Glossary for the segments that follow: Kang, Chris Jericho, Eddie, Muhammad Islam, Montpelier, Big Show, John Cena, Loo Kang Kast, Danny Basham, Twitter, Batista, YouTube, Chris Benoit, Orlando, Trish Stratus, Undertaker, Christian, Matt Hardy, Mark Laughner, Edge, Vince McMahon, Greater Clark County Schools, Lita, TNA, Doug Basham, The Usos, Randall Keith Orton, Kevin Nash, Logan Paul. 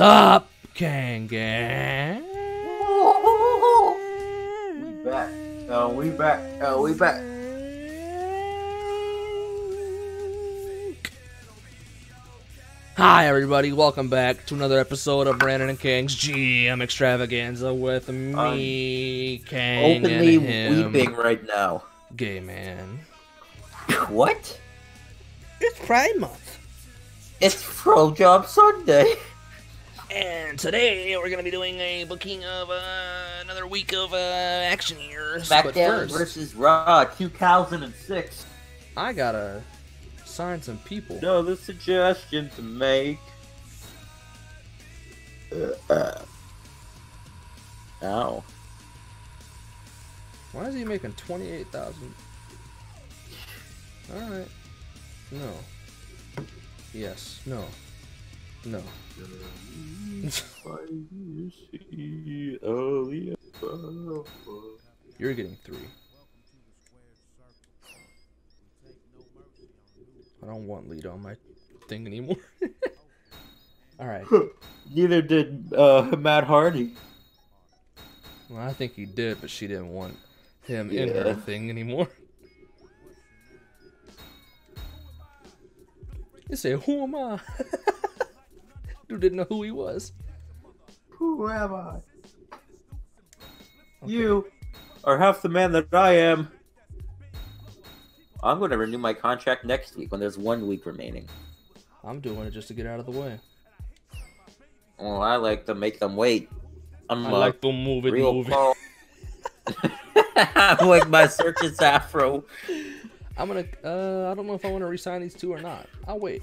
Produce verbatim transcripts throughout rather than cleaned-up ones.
up, Kang? We back. Oh, uh, we back. Oh, uh, we back. Hi, everybody. Welcome back to another episode of Brandon and Kang's G M Extravaganza with me, I'm Kang, openly and him. Weeping right now. Gay man. What? It's Pride Month. It's Pro Job Sunday. And today we're going to be doing a booking of uh, another week of uh, action here. SmackDown versus Raw two thousand six. I got to sign some people. No, the suggestion to make. Uh, ow. Why is he making twenty-eight thousand dollars? Alright. No. Yes. No. No. You're getting three. I don't want Lita on my thing anymore. Alright. Neither did uh, Matt Hardy. Well, I think he did, but she didn't want him yeah. in her thing anymore. They say, who am I? Dude didn't know who he was. Who am I? Okay. You are half the man that I am. I'm going to renew my contract next week when there's one week remaining. I'm doing it just to get out of the way. Well, I like to make them wait. I'm I like to move it, move it. I'm like my circus afro. I'm gonna. Uh, I don't know if I want to resign these two or not. I'll wait.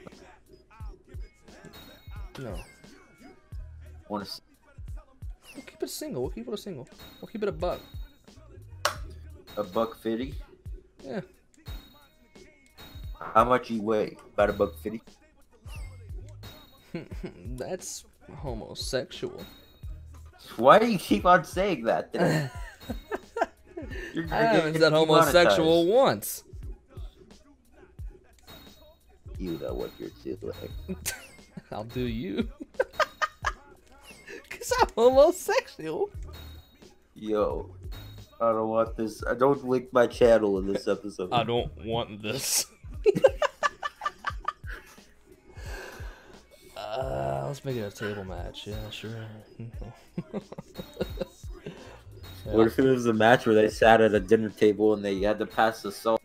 No. Wanna see? We'll keep it single. We'll keep it a single. We'll keep it a buck. A buck fifty? Yeah. How much you weigh? About a buck fifty? That's homosexual. Why do you keep on saying that? You're, you're I haven't said homosexual once. You know what you're doing. I'll do you. Because I'm homosexual. Yo, I don't want this. I don't link my channel in this episode. I don't want this. uh, let's make it a table match. Yeah, sure. Yeah. What if it was a match where they sat at a dinner table and they had to pass the salt?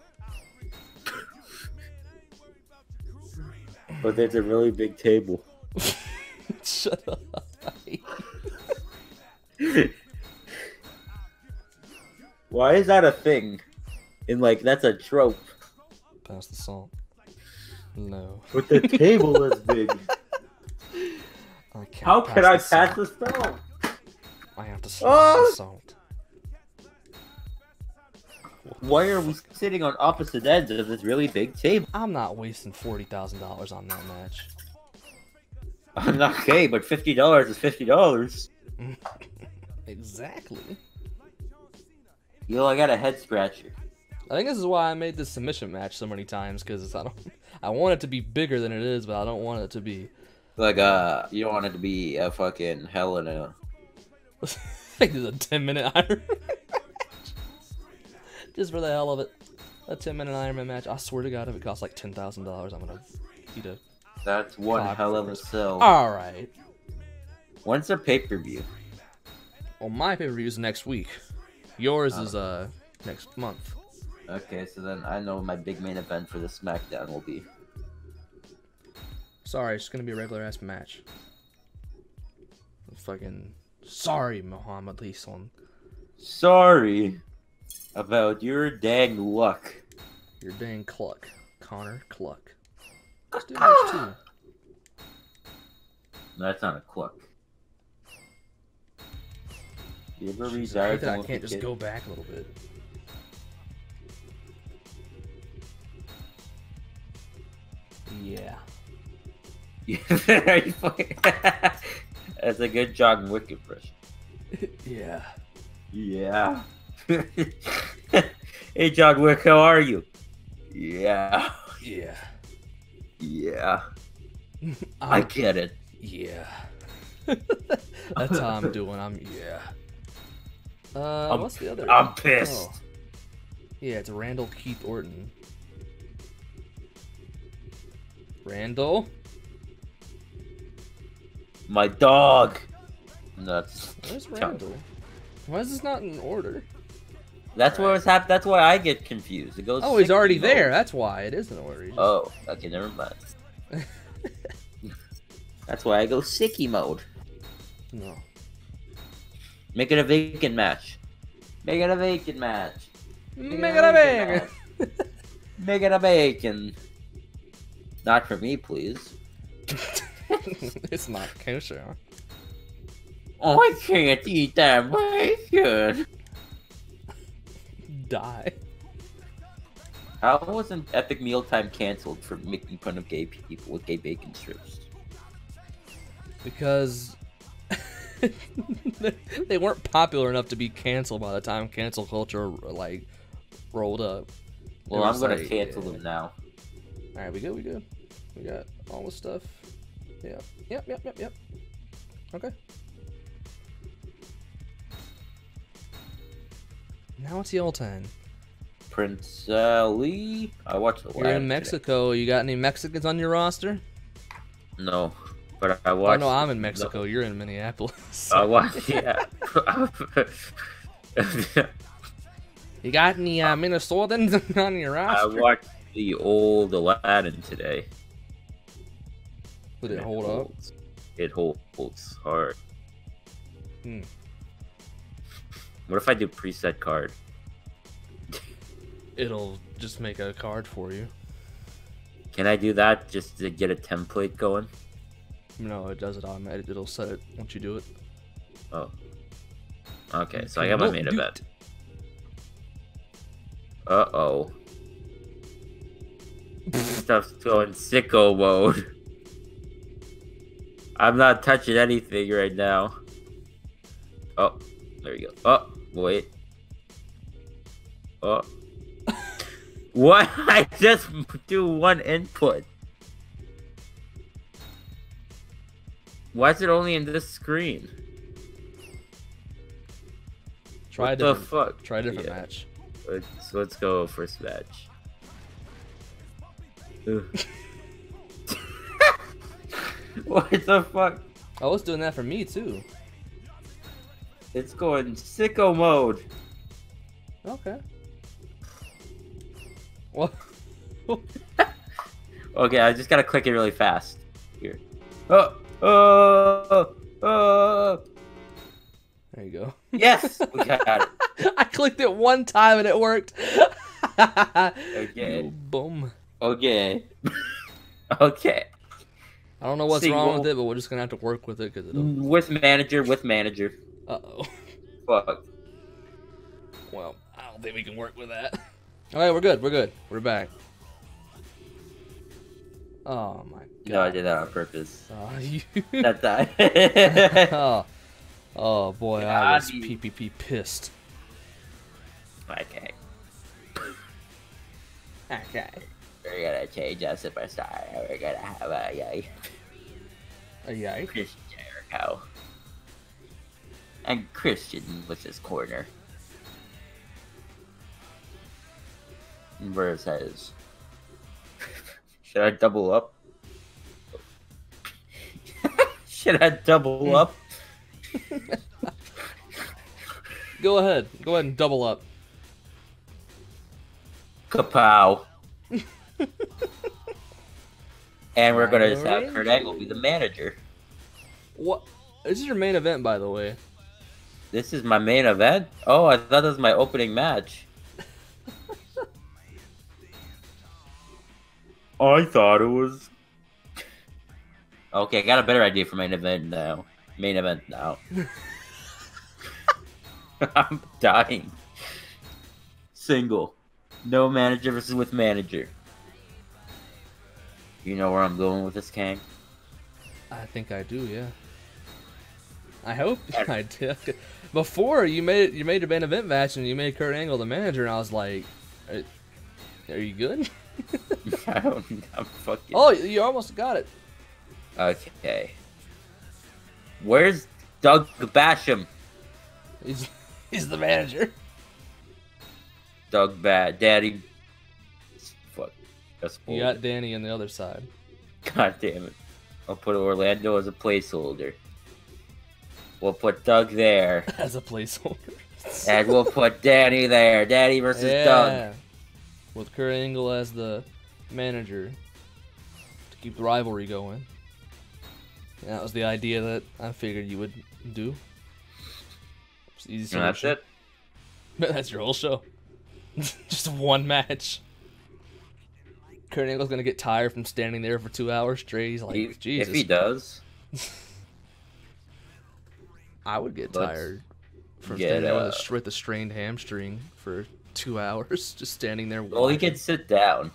But there's a really big table. Shut up. Why is that a thing? And like, that's a trope. Pass the salt. No. But the table is big. How can I pass the salt? I have to slice oh! the salt. Why are we sitting on opposite ends of this really big table? I'm not wasting forty thousand dollars on that match. I'm not gay, but fifty dollars is fifty dollars. Exactly. Yo, I got a head scratcher. I think this is why I made this submission match so many times, because I don't, I want it to be bigger than it is, but I don't want it to be like uh, you don't want it to be a fucking hell in a. I think there's a ten minute iron. Just for the hell of it, a ten minute Iron Man match. I swear to God, if it costs like ten thousand dollars, I'm gonna eat a. That's one hell of a sell. All right. When's the pay per view? Well, my pay per view is next week. Yours oh. is uh next month. Okay, so then I know my big main event for the SmackDown will be. Sorry, it's just gonna be a regular ass match. I'm fucking sorry, Muhammad Islam. Sorry. About your dang luck. Your dang cluck. Connor Cluck. Let's do match two. That's not a cluck. You ever read I, I can't just kid? go back a little bit. Yeah. That's a good John and Wick impression. Yeah. Yeah. Hey, John Wick, how are you? Yeah. Yeah. Yeah. I get it. Yeah. That's how I'm doing. I'm yeah. Uh, I'm, what's the other? I'm pissed. Oh. Yeah, it's Randall Keith Orton. Randall. My dog. Nuts. Where's Randall? Why is this not in order? That's right. What was happening. That's why I get confused. It goes. Oh, he's already there. Old. That's why it is in order. Just... Oh, okay, never mind. That's why I go sicky mode. No. Make it a vacant match. Make it a vacant match. Make, Make it a bacon. bacon. Make it a bacon. Not for me, please. It's not kosher. Oh, I can't eat that bacon. Die. How wasn't Epic Mealtime canceled for making fun of gay people with gay bacon strips? Because they weren't popular enough to be canceled by the time cancel culture like rolled up. Well, I'm gonna like, cancel yeah. them now. All right, we good, we good. We got all the stuff. Yeah. Yep, yep, yep, yep. Okay. Now it's the old time. Prince Ali. I watched the. You're in Mexico. Today. You got any Mexicans on your roster? No, but I watched. Oh no, I'm in Mexico. No. You're in Minneapolis. I watched. Yeah. You got any uh, Minnesotans on your roster? I watched the old Aladdin today. Did it, it hold holds. up? It holds hard. Hmm. What if I do preset card? It'll just make a card for you. Can I do that just to get a template going? No, it does it automatically. It'll set it once you do it. Oh. Okay, so I got my main event. Uh-oh. Stuff's going sicko mode. I'm not touching anything right now. Oh, there you go. Oh, wait. Oh. What? I just do one input. Why is it only in this screen? Try what the fuck? Try a different yeah. match. Let's, let's go first match. What the fuck? Oh, it's doing that for me too. It's going sicko mode. Okay. What? Okay, I just gotta click it really fast. Here. Oh, oh, oh. There you go. Yes, we got it. I clicked it one time and it worked. Okay. Oh, boom. Okay. Okay. I don't know what's See, wrong we'll... with it, but we're just gonna have to work with it because it'll... with manager, with manager. Uh oh. Fuck. Well, I don't think we can work with that. All right, we're good. We're good. We're back. Oh my god! No, I did that on purpose. Oh, you... That died. oh. oh, boy, god, I was you... P P P pissed. Okay. Okay. We're gonna change our superstar. We're gonna have a yay. A yay. Chris Jericho. And Christian with his corner. Where is that? Is? Should I double up? Should I double up? Go ahead. Go ahead and double up. Kapow. And we're gonna just have Kurt Angle be the manager. What? This is your main event, by the way. This is my main event? Oh, I thought that was my opening match. I thought it was... Okay, I got a better idea for main event now. Main event now. I'm dying. Single. No manager versus with manager. You know where I'm going with this, Kang? I think I do, yeah. I hope I did. Before, you made you made a main event match, and you made Kurt Angle the manager, and I was like, are, are you good? I don't know. I'm fucking... Oh, you almost got it. Okay. Where's Doug Basham? He's, he's the manager. Doug Bad Daddy. Fuck. That's you got Danny on the other side. God damn it. I'll put Orlando as a placeholder. We'll put Doug there. As a placeholder. And we'll put Danny there. Danny versus yeah. Doug. With Kurt Angle as the manager. To keep the rivalry going. And that was the idea that I figured you would do. It's easy. That's it. But that's your whole show. Just one match. Kurt Angle's going to get tired from standing there for two hours straight. He's like, he, Jesus. If he does. I would get Let's tired from get, standing there with a, with a strained hamstring for two hours, just standing there. Well, watching. He can sit down.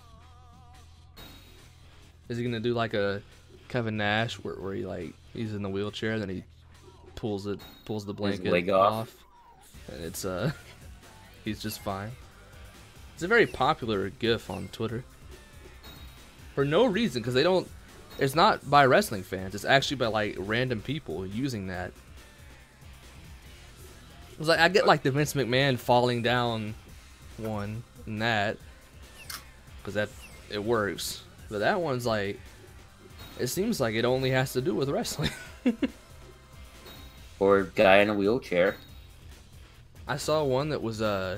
Is he gonna do like a Kevin Nash, where, where he like he's in the wheelchair, then he pulls it, pulls the blanket His leg off. off, and it's uh, he's just fine. It's a very popular GIF on Twitter for no reason, because they don't. It's not by wrestling fans. It's actually by like random people using that. I was like, I get like the Vince McMahon falling down one and that, because that it works, but that one's like, it seems like it only has to do with wrestling. Or guy in a wheelchair. I saw one that was uh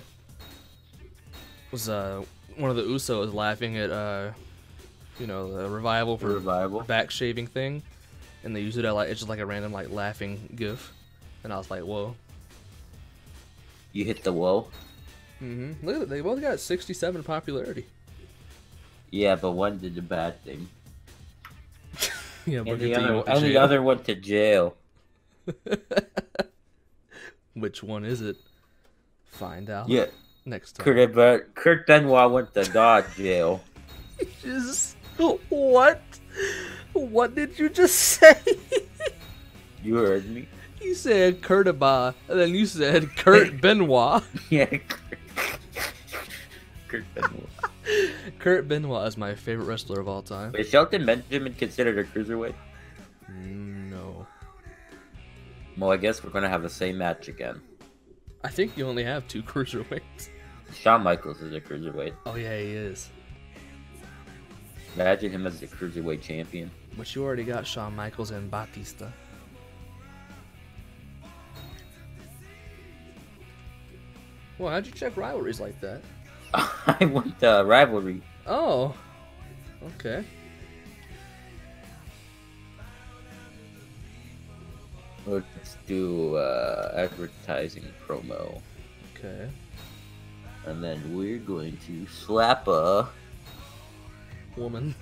was uh one of the Usos laughing at uh you know the revival for the revival back shaving thing, and they use it at, like it's just like a random like laughing gif, and I was like, whoa. You hit the whoa. Mm-hmm. Look at it. They both got sixty-seven popularity. Yeah, but one did the bad thing. Yeah, and the, other, and the other went to jail. Which one is it? Find out. Yeah. Next time. Kurt, but Kurt Benoit went to Dodge jail. Just what? What did you just say? You heard me. You said Kurtaba, and then you said Kurt Benoit. Yeah, Kurt, Kurt Benoit. Kurt Benoit is my favorite wrestler of all time. Is Shelton Benjamin considered a cruiserweight? No. Well, I guess we're going to have the same match again. I think you only have two cruiserweights. Shawn Michaels is a cruiserweight. Oh, yeah, he is. Imagine him as the cruiserweight champion. But you already got Shawn Michaels and Batista. Well, how'd you check rivalries like that? I went to uh, rivalry. Oh, okay. Let's do uh, advertising promo. Okay. And then we're going to slap a woman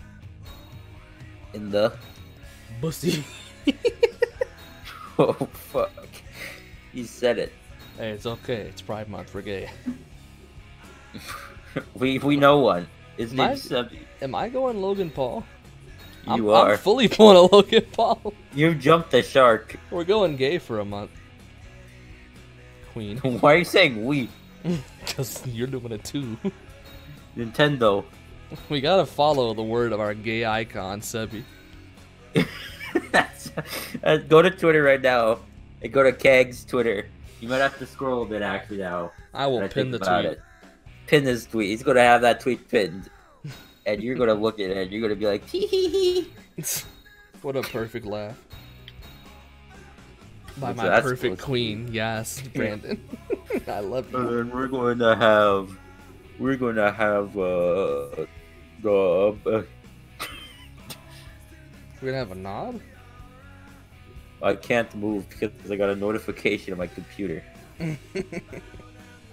in the bussy. Oh fuck! He said it. Hey, it's okay. It's Pride Month. We're gay. we we know one. His name's I, am I going Logan Paul? You I'm, are. I'm fully pulling a Logan Paul. You jumped the shark. We're going gay for a month. Queen. Why are you saying we? Because you're doing it too. Nintendo. We gotta follow the word of our gay icon, Sebby. That's, uh, go to Twitter right now. And go to Kag's Twitter. You might have to scroll a bit actually now. I will pin the tweet. It. Pin this tweet. He's gonna have that tweet pinned, and you're gonna look at it and you're gonna be like, hee hee hee. What a perfect laugh by my That's perfect cool. queen. Yes, Brandon. I love you. And we're going to have, we're going to have uh, the. Uh, we're gonna have a knob. I can't move because I got a notification on my computer.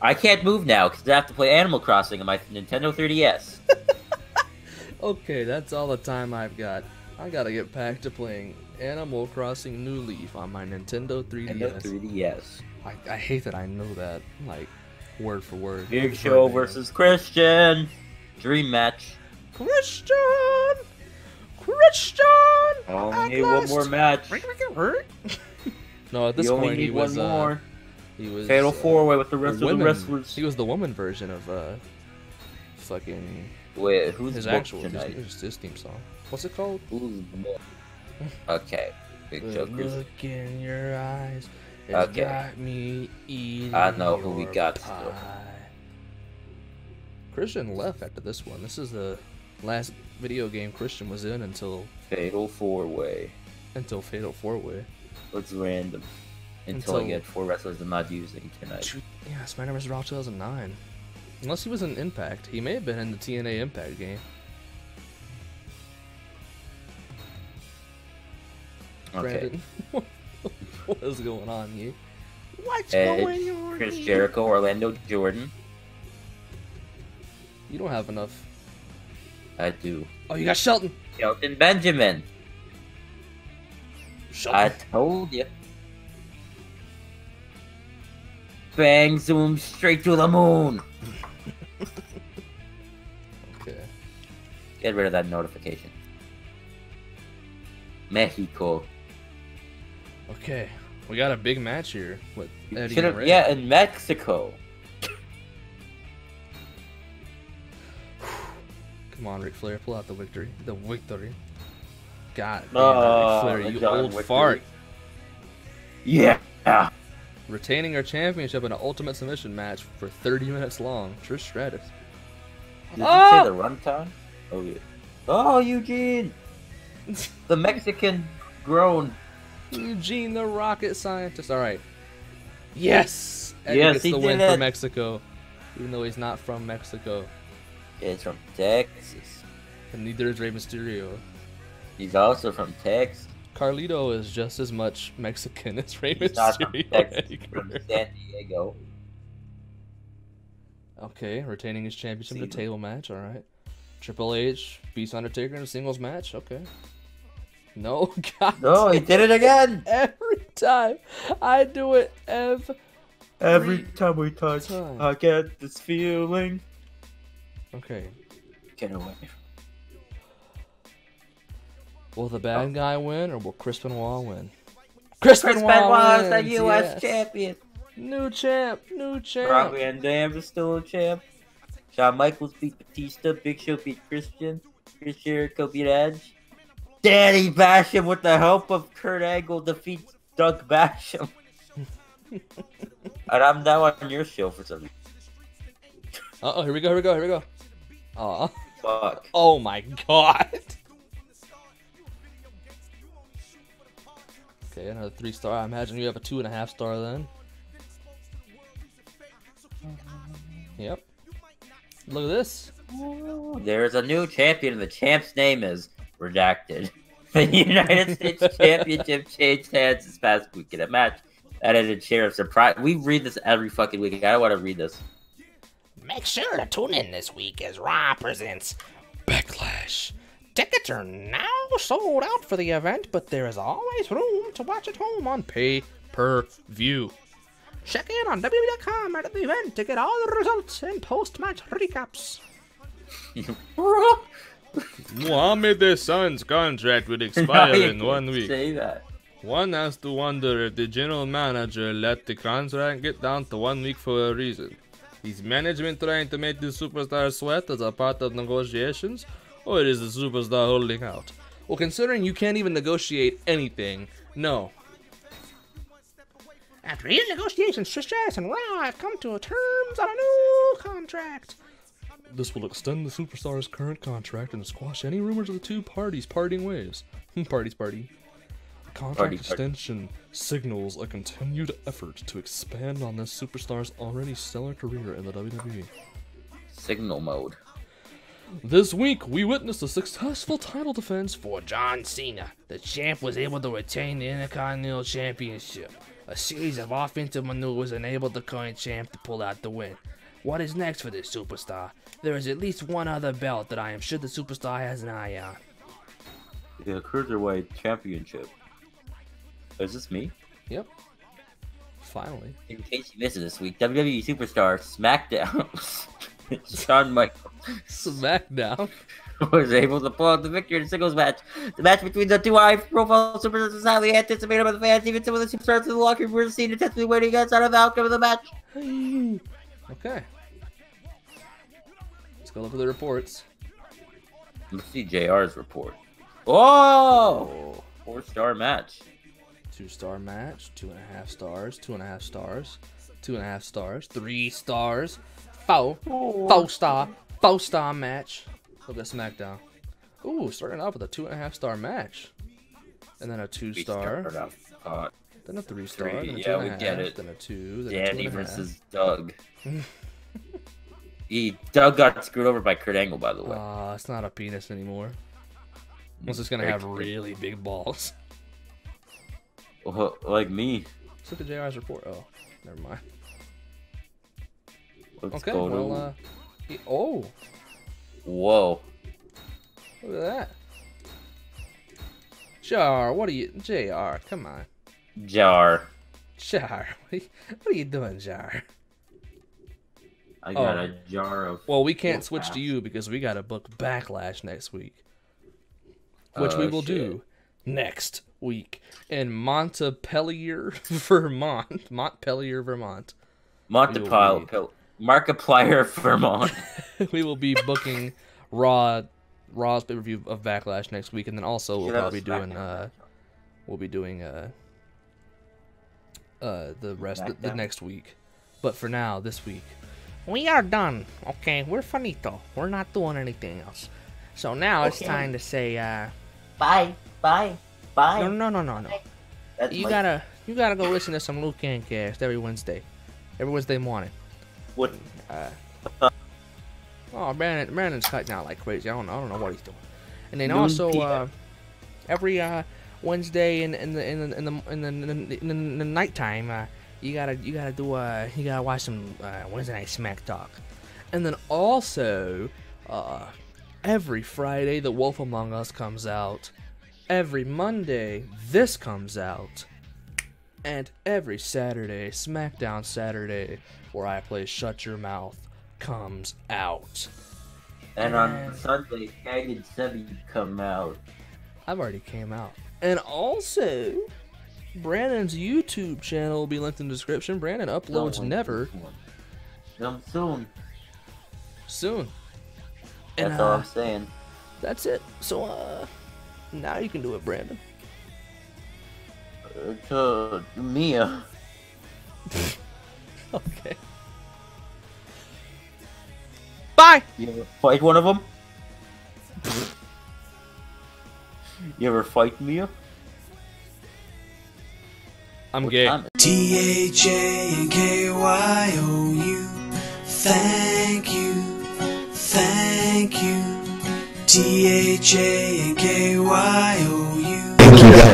I can't move now because I have to play Animal Crossing on my Nintendo three D S. Okay, that's all the time I've got. I gotta get back to playing Animal Crossing New Leaf on my Nintendo three D S. And the three D S. I, I hate that I know that, like, word for word. Big Show versus Christian. Dream match. Christian! Christian! I only need one more match. No, at this point, he was, uh, he was fatal four-way with the rest of the wrestlers. He was the woman version of, uh, fucking... Wait, who's his actual his, his theme song? What's it called? Who's okay, Big Show. Look in your eyes. It's okay. Got me eating I know who we got. Still. Christian left after this one. This is the last video game Christian was in until Fatal Four Way. Until Fatal Four Way. It's random. Until, until I get four wrestlers I'm not using tonight. Yeah, SmackDown Raw two thousand nine. Unless he was in Impact, he may have been in the T N A Impact game. Okay. Brandon, what, what is going on here? What's Edge, going on? Chris here? Jericho, Orlando, Jordan. You don't have enough. I do. Oh, you got Shelton. Shelton Benjamin. Shelton. I told you. Bang! Zoom straight to the moon. Okay. Get rid of that notification. Mexico. Okay, we got a big match here with Eddie and Ray. Yeah, in Mexico. Come on, Ric Flair, pull out the victory. The victory. God damn, oh, Ric Flair, you John old victory. Fart. Yeah. Retaining her championship in an ultimate submission match for thirty minutes long. Trish Stratus. Did oh! you say the runtime? Oh yeah. Oh, Eugene. The Mexican groan. Eugene, the rocket scientist. All right. Yes. Eddie yes, gets he the did win it. For Mexico, even though he's not from Mexico. Yeah, he's from Texas. And neither is Rey Mysterio. He's also from Texas. Carlito is just as much Mexican as Rey Mysterio. He's not from Texas, he's from San Diego. Okay, retaining his championship in a table match. All right. Triple H beats Undertaker in a singles match. Okay. No, God. No, he did it again. Every time. I do it every, every time we touch, time. I get this feeling. Okay. Get away. Will the bad oh. guy win, or will Chris Benoit win? Chris, Chris Benoit is the U S Yes. champion. New champ. New champ. Rob Van Dam is still a champ. Shawn Michaels beat Batista. Big Show beat Christian. Chris Jericho beat Edge. Danny Basham, with the help of Kurt Angle, defeats Doug Basham. And I'm now on your show for some reason. Uh oh, here we go, here we go, here we go. Aw. Fuck. Oh my god. Okay, another three star. I imagine you have a two and a half star then. Yep. Look at this. There's a new champion, and the champ's name is redacted. The United States Championship changed hands this past week in a match that had a share of surprise. We read this every fucking week. I don't want to read this. Make sure to tune in this week as Raw presents Backlash. Tickets are now sold out for the event, but there is always room to watch at home on pay-per-view. Check in on W W E dot com at the event to get all the results and post-match recaps. Muhammad Hassan's contract will expire no, in one week. Say that. One has to wonder if the general manager let the contract get down to one week for a reason. Is management trying to make the superstar sweat as a part of negotiations, or is the superstar holding out? Well, considering you can't even negotiate anything, no. After years of negotiations, Trish Stratus and Raw have come to terms on a new contract. This will extend the superstar's current contract and squash any rumors of the two parties parting ways. Parties party. The contract party, extension party. signals a continued effort to expand on this superstar's already stellar career in the W W E. Signal mode. This week, we witnessed a successful title defense for John Cena. The champ was able to retain the Intercontinental Championship. A series of offensive maneuvers enabled the current champ to pull out the win. What is next for this superstar? There is at least one other belt that I am sure the superstar has an eye on. the Cruiserweight Championship. Is this me? Yep. Finally. In case you missed it this week, W W E Superstar SmackDown Shawn Michaels SmackDown was able to pull out the victory in a singles match. The match between the two high-profile superstars was highly anticipated by the fans. Even some of the superstars in the locker room were seen intensely waiting outside of the outcome of the match. Okay. Let's go look at the reports. Let's see J R's report. Oh! Four-star match. Two-star match. Two and a half stars. Two and a half stars. Two and a half stars. Three stars. Four. Four-star. Four-star match. Look at SmackDown. Ooh, starting off with a two and a half star match, and then a two star, uh, then a three star, three. Then a yeah, two we half, get it. Then a two, then Danny a two versus half. Doug. he Doug got screwed over by Kurt Angle, by the way. Ah, uh, it's not a penis anymore. Unless it's gonna have really big balls. Well, like me. Let's look at J R's report. Oh, never mind. Let's okay, go well, uh, he, oh. Whoa! Look at that, Jar. What are you, J R? Come on, Jar. Jar, what are you, what are you doing, Jar? I got oh. a jar of. Well, we can't switch ass. to you because we got to book Backlash next week, which oh, we will shit. do next week in Montpelier, Vermont. Montpelier, Vermont. Montpelier. Markiplier, Vermont. We will be booking Raw, Raw's pay-per-view of Backlash next week, and then also we'll probably be doing uh, we'll be doing uh, uh, the rest the, the next week. But for now, this week, we are done. Okay, we're finito. We're not doing anything else. So now okay. it's time to say uh, bye, bye, bye. No, no, no, no, no. That's you my... gotta, you gotta go listen to some Loo Kang Kast every Wednesday, every Wednesday morning. What? Uh, oh, Brandon, Brandon's cutting out like crazy. I don't, I don't know what he's doing. And then also uh, every uh, Wednesday in, in the in the in the in the, in the, in the nighttime, uh, you gotta you gotta do uh, you gotta watch some uh, Wednesday night Smack Talk. And then also uh, every Friday, The Wolf Among Us comes out. Every Monday, this comes out. And every Saturday, SmackDown Saturday, where I play Shut Your Mouth, comes out. And, and on Sunday, Kang and Sebby come out. I've already came out. And also, Brandon's YouTube channel will be linked in the description. Brandon uploads never. Come soon. Soon. That's and, all uh, I'm saying. That's it. So, uh, now you can do it, Brandon. To Mia. Okay. Bye. You ever fight one of them? You ever fight Mia? I'm what gay. T H A N K Y O U. Thank you. Thank you. T H A N K Y O U. Thank you.